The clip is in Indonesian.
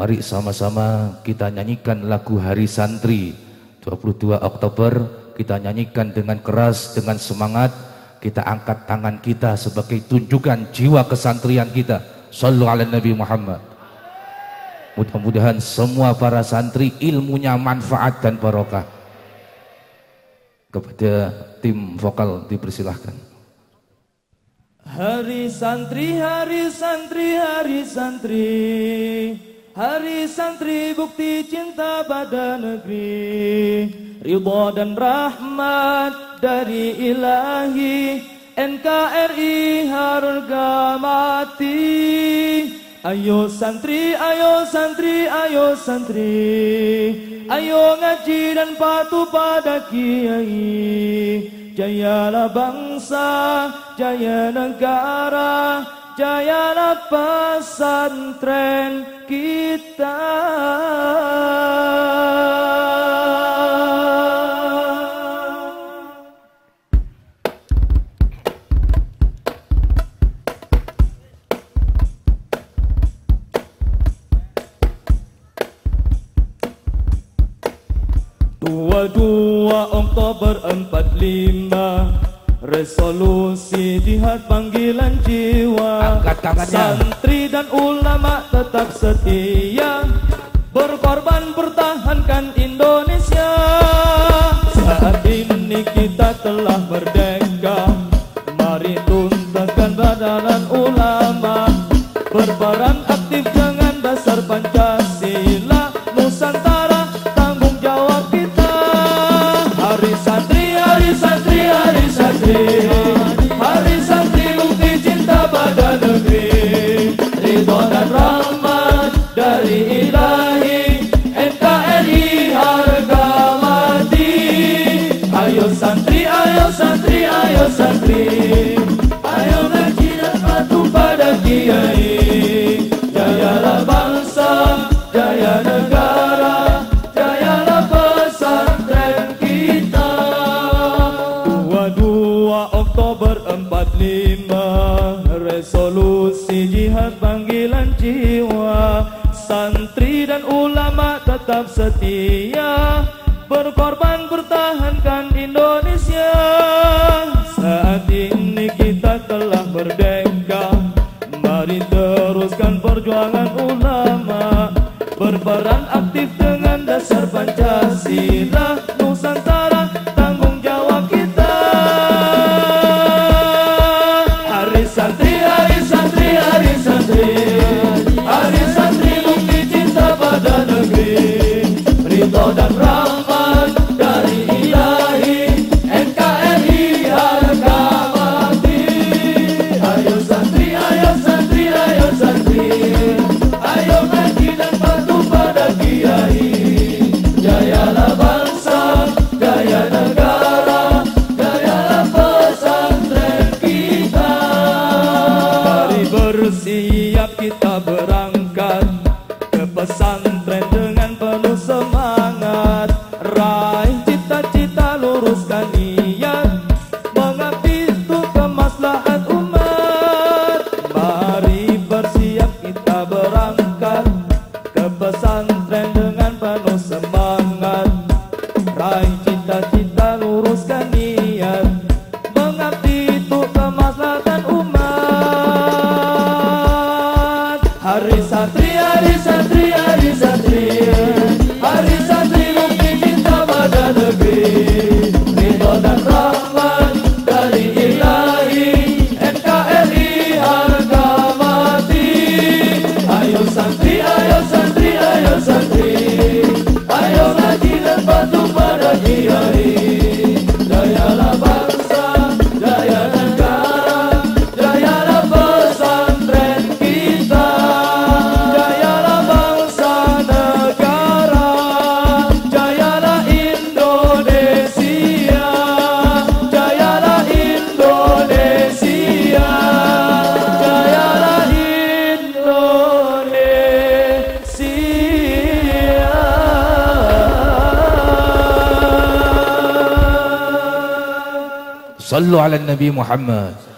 Mari sama-sama kita nyanyikan lagu Hari Santri 22 Oktober. Kita nyanyikan dengan keras, dengan semangat. Kita angkat tangan kita sebagai tunjukkan jiwa kesantrian kita. Shallu 'ala Nabi Muhammad. Mudah-mudahan semua para santri ilmunya manfaat dan barokah. Kepada tim vokal dipersilahkan. Hari santri, hari santri, hari santri, hari santri bukti cinta pada negeri. Ridho dan rahmat dari ilahi, NKRI harga mati. Ayo santri, ayo santri, ayo santri, ayo ngaji dan patuh pada kiai. Jayalah bangsa, jaya negara, jayalah pesantren kita. Oktober 45, resolusi jihad panggilan jiwa. Santri dan ulama tetap setia, berkorban pertahankan Indonesia. Saat ini kita telah merdeka, mari tuntaskan badan ulama. Berperan aktif dengan dasar Pancasila, Nusantara tanggung jawab kita. Hari santri, hari santri, hari santri, hari santri bukti cinta pada negeri. Ridho dan rahmat dari ilahi, NKRI harga mati. Ayo santri, ayo santri, ayo santri, ayo ngaji dan patuh pada kiai. Jayalah bangsa, jaya negara, jayalah pesantren kita. 22 Oktober 45, resolusi jihad panggilan jiwa. Santri dan ulama tetap setia, berkorban pertahankan Indonesia. Saat ini kita telah merdeka, mari teruskan perjuangan ulama. Berperan aktif dengan dasar Pancasila, Nusantara tanggung jawab kita. Hari santri, hari santri, hari santri, hari santri bukti cinta pada negeri. Ridho dan rahmat dari ilahi, NKRI harga mati. Ayo santri, ayo santri, ayo santri, ayo ngaji dan patuh pada kiai. Jayalah bangsa, jaya negara, jayalah pesantren kita. Mari bersiap kita berangkat ke pesantren dengan penuh semangat. Raih cita-cita, luruskan niat, mengabdi untuk kemaslahan umat. Mari bersiap kita berangkat ke pesantren dengan penuh semangat. Raih cita-cita, luruskan niat, mengabdi untuk kemaslahan umat. Hari santri, hari santri, hari santri, hari santri bukti cinta pada negeri. Ridho dan rahmat dari ilahi, NKRI harga mati. Ayo santri, ayo santri, ayo santri, ayo ngaji dan patuh pada kiai. Jayalah bangsa, jaya negara, jayalah pesantren kita. Jayalah bangsa negara, jayalah Indonesia, jayalah Indonesia, jayalah Indonesia. Sallu ala Nabi Muhammad.